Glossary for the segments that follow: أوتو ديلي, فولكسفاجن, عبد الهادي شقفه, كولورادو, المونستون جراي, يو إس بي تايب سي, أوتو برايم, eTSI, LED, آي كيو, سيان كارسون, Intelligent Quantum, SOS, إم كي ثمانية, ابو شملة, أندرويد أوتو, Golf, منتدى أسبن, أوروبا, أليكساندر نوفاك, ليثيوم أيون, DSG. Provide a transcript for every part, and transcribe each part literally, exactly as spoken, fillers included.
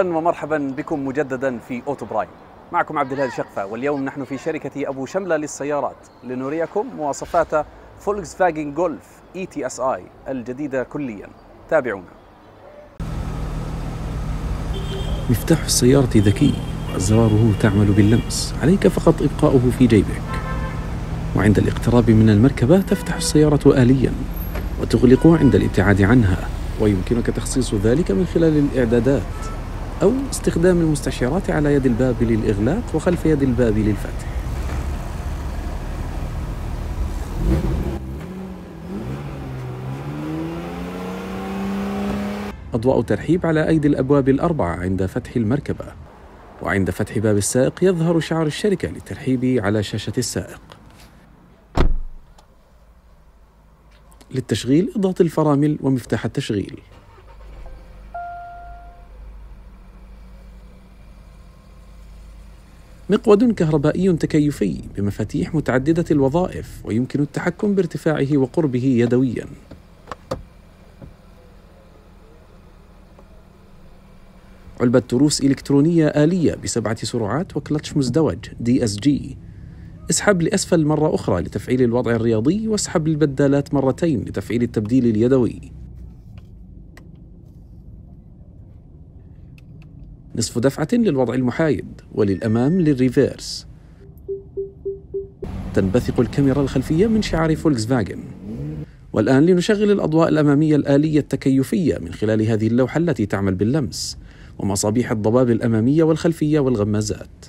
اهلا ومرحبا بكم مجددا في اوتو برايم. معكم عبد الهادي شقفه، واليوم نحن في شركه ابو شملة للسيارات لنريكم مواصفات فولكسفاجن جولف إي تي إس آي الجديده كليا. تابعونا. مفتاح السياره ذكي وازراره تعمل باللمس، عليك فقط ابقاؤه في جيبك، وعند الاقتراب من المركبه تفتح السياره آليا وتغلق عند الابتعاد عنها، ويمكنك تخصيص ذلك من خلال الإعدادات أو استخدام المستشعرات على يد الباب للإغلاق وخلف يد الباب للفتح. أضواء ترحيب على أيدي الأبواب الأربعة عند فتح المركبة، وعند فتح باب السائق يظهر شعار الشركة للترحيب على شاشة السائق. للتشغيل اضغط الفرامل ومفتاح التشغيل. مقود كهربائي تكيفي بمفاتيح متعددة الوظائف، ويمكن التحكم بارتفاعه وقربه يدويا. علبة تروس إلكترونية آلية بسبعة سرعات وكلتش مزدوج دي إس جي. اسحب لأسفل مرة أخرى لتفعيل الوضع الرياضي، واسحب البدالات مرتين لتفعيل التبديل اليدوي. نصف دفعة للوضع المحايد، وللأمام للريفيرس. تنبثق الكاميرا الخلفية من شعار فولكسفاجن. والآن لنشغل الأضواء الأمامية الآلية التكيفية من خلال هذه اللوحة التي تعمل باللمس، ومصابيح الضباب الأمامية والخلفية والغمازات.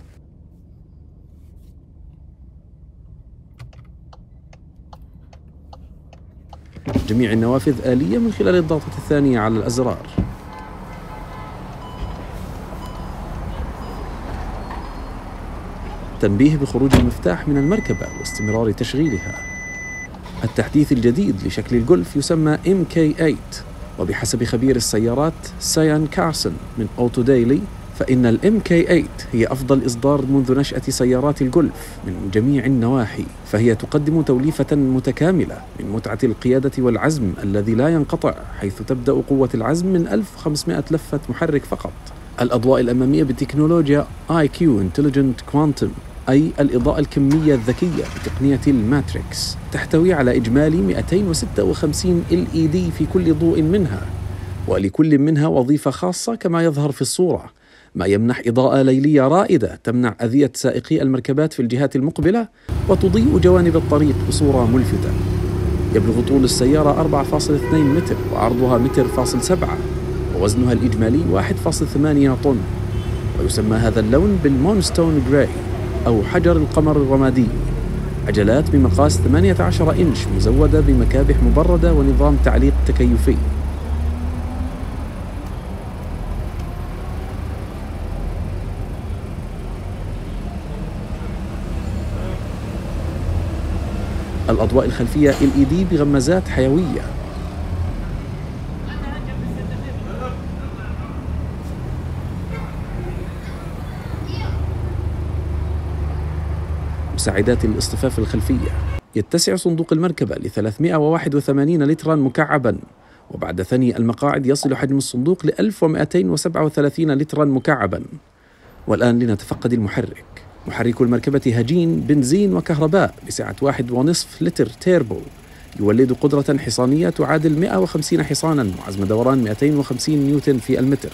جميع النوافذ آلية من خلال الضغطة الثانية على الأزرار. تنبيه بخروج المفتاح من المركبة واستمرار تشغيلها. التحديث الجديد لشكل الجولف يسمى إم كي ثمانية، وبحسب خبير السيارات سيان كارسون من أوتو ديلي، فإن الام كي ثمانية هي أفضل إصدار منذ نشأة سيارات الجولف من جميع النواحي، فهي تقدم توليفة متكاملة من متعة القيادة والعزم الذي لا ينقطع، حيث تبدأ قوة العزم من ألف وخمسمائة لفة محرك فقط. الأضواء الأمامية بتكنولوجيا آي كيو Intelligent Quantum، أي الإضاءة الكمية الذكية بتقنية الماتريكس. تحتوي على إجمالي مئتين وستة وخمسين إل إي دي في كل ضوء منها، ولكل منها وظيفة خاصة كما يظهر في الصورة، ما يمنح إضاءة ليلية رائدة تمنع أذية سائقي المركبات في الجهات المقبلة وتضيء جوانب الطريق بصورة ملفتة. يبلغ طول السيارة أربعة فاصلة اثنين متر وعرضها متر فاصل سبعة، ووزنها الإجمالي واحد فاصل ثمانية طن، ويسمى هذا اللون بالمونستون جراي أو حجر القمر الرمادي. عجلات بمقاس ثمانية عشر إنش مزودة بمكابح مبردة ونظام تعليق تكيفي. الأضواء الخلفية إل إي دي بغمازات حيوية. مساعدات الاصطفاف الخلفية. يتسع صندوق المركبة ل ثلاثمائة وواحد وثمانين لترا مكعبا، وبعد ثني المقاعد يصل حجم الصندوق ل ألف ومئتين وسبعة وثلاثين لترا مكعبا. والآن لنتفقد المحرك. محرك المركبة هجين بنزين وكهرباء بسعة واحد ونصف لتر تيربو، يولد قدرة حصانية تعادل مئة وخمسين حصانا وعزم دوران مئتين وخمسين نيوتن في المتر،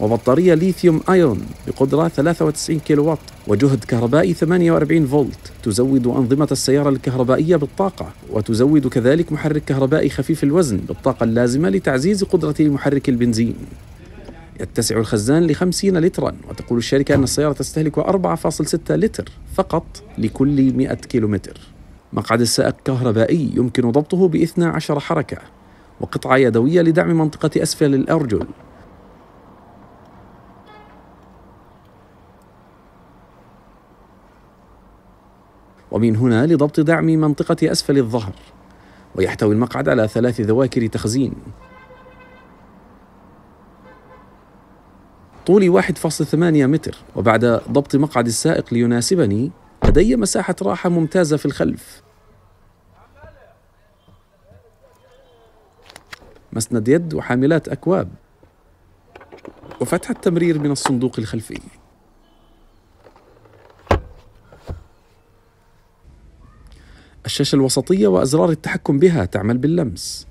وبطارية ليثيوم آيون بقدرة ثلاثة وتسعين كيلو واط، وجهد كهربائي ثمانية وأربعين فولت. تزود أنظمة السيارة الكهربائية بالطاقة، وتزود كذلك محرك كهربائي خفيف الوزن بالطاقة اللازمة لتعزيز قدرة محرك البنزين. يتسع الخزان لخمسين لترا، وتقول الشركة أن السيارة تستهلك أربعة فاصل ستة لتر فقط لكل مئة كيلومتر. مقعد السائق كهربائي يمكن ضبطه باثنى عشر حركة، وقطعة يدوية لدعم منطقة أسفل الأرجل. ومن هنا لضبط دعم منطقة أسفل الظهر. ويحتوي المقعد على ثلاث ذواكر تخزين. طولي واحد فاصل ثمانية متر، وبعد ضبط مقعد السائق ليناسبني، لدي مساحة راحة ممتازة في الخلف. مسند يد وحاملات أكواب. وفتح التمرير من الصندوق الخلفي. الشاشة الوسطية وأزرار التحكم بها تعمل باللمس.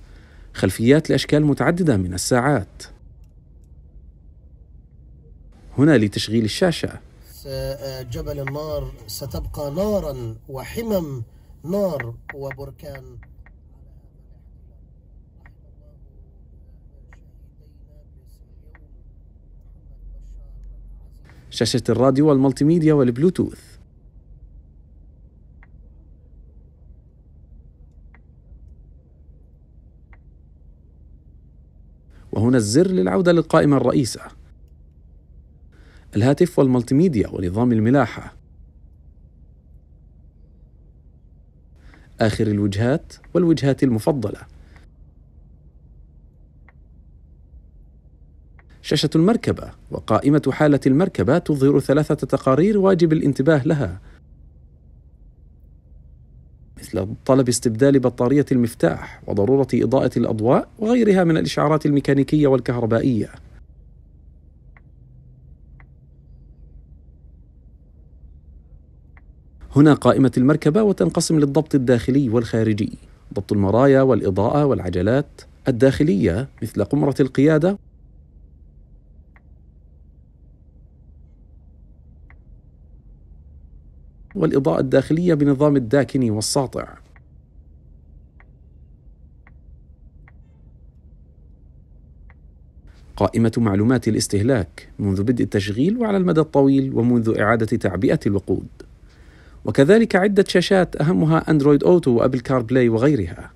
خلفيات لأشكال متعددة من الساعات. هنا لتشغيل الشاشة. جبل النار ستبقى نارا وحمم نار وبركان. شاشة الراديو والملتي ميديا والبلوتوث. وهنا الزر للعودة للقائمة الرئيسة. الهاتف والملتي ميديا ونظام الملاحة. آخر الوجهات والوجهات المفضلة. شاشة المركبة وقائمة حالة المركبة تظهر ثلاثة تقارير واجب الانتباه لها، مثل طلب استبدال بطارية المفتاح وضرورة إضاءة الأضواء وغيرها من الإشعارات الميكانيكية والكهربائية. هنا قائمة المركبة وتنقسم للضبط الداخلي والخارجي، ضبط المرايا والإضاءة والعجلات، الداخلية مثل قمرة القيادة، والإضاءة الداخلية بنظام الداكني والساطع. قائمة معلومات الاستهلاك منذ بدء التشغيل وعلى المدى الطويل ومنذ إعادة تعبئة الوقود. وكذلك عدة شاشات أهمها أندرويد أوتو وأبل كار بلاي وغيرها.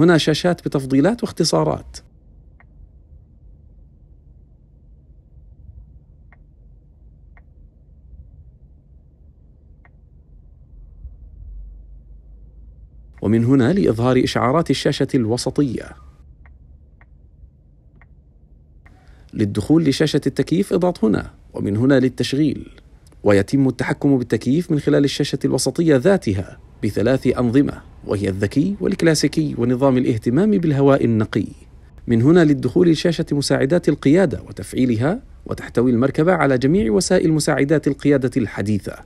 هنا شاشات بتفضيلات واختصارات. ومن هنا لإظهار إشعارات الشاشة الوسطية. للدخول لشاشة التكييف اضغط هنا، ومن هنا للتشغيل. ويتم التحكم بالتكييف من خلال الشاشة الوسطية ذاتها بثلاث أنظمة، وهي الذكي والكلاسيكي ونظام الاهتمام بالهواء النقي. من هنا للدخول لشاشة مساعدات القيادة وتفعيلها، وتحتوي المركبة على جميع وسائل مساعدات القيادة الحديثة.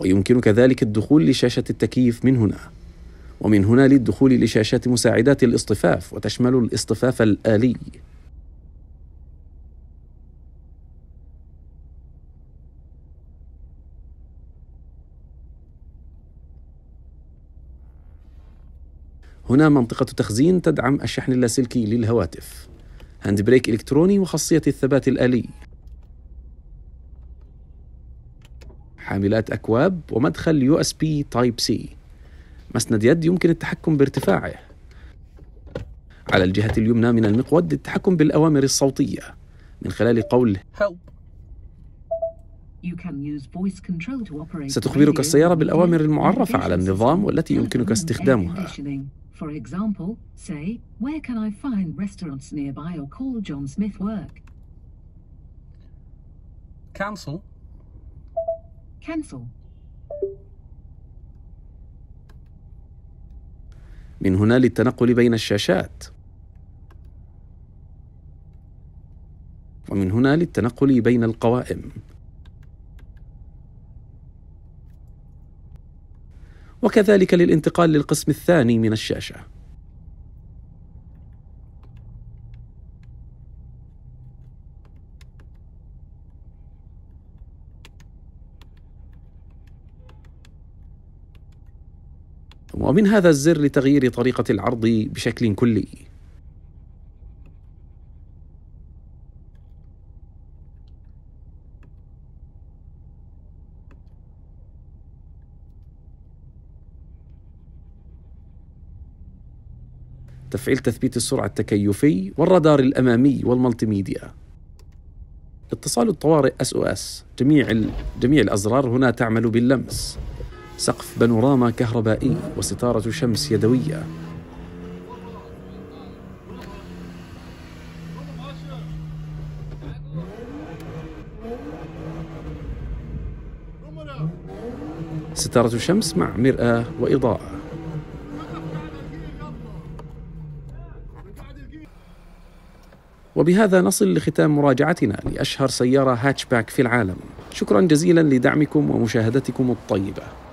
ويمكن كذلك الدخول لشاشة التكييف من هنا، ومن هنا للدخول لشاشة مساعدات الاصطفاف وتشمل الاصطفاف الآلي. هنا منطقة تخزين تدعم الشحن اللاسلكي للهواتف، هاند بريك إلكتروني وخاصية الثبات الآلي، حاملات أكواب، ومدخل يو إس بي تايب سي، مسند يد يمكن التحكم بارتفاعه. على الجهة اليمنى من المقود التحكم بالأوامر الصوتية من خلال قول ستخبرك السيارة بالأوامر المعرفة على النظام والتي يمكنك استخدامها. من هنا للتنقل بين الشاشات، ومن هنا للتنقل بين القوائم. وكذلك للانتقال للقسم الثاني من الشاشة. ومن هذا الزر لتغيير طريقة العرض بشكل كلي. تفعيل تثبيت السرعة التكيفي والرادار الأمامي والملتي ميديا. اتصال الطوارئ إس أو إس. جميع جميع الأزرار هنا تعمل باللمس. سقف بانوراما كهربائي وستارة شمس يدوية. ستارة شمس مع مرآة وإضاءة. وبهذا نصل لختام مراجعتنا لأشهر سيارة هاتشباك في العالم. شكرا جزيلا لدعمكم ومشاهدتكم الطيبة.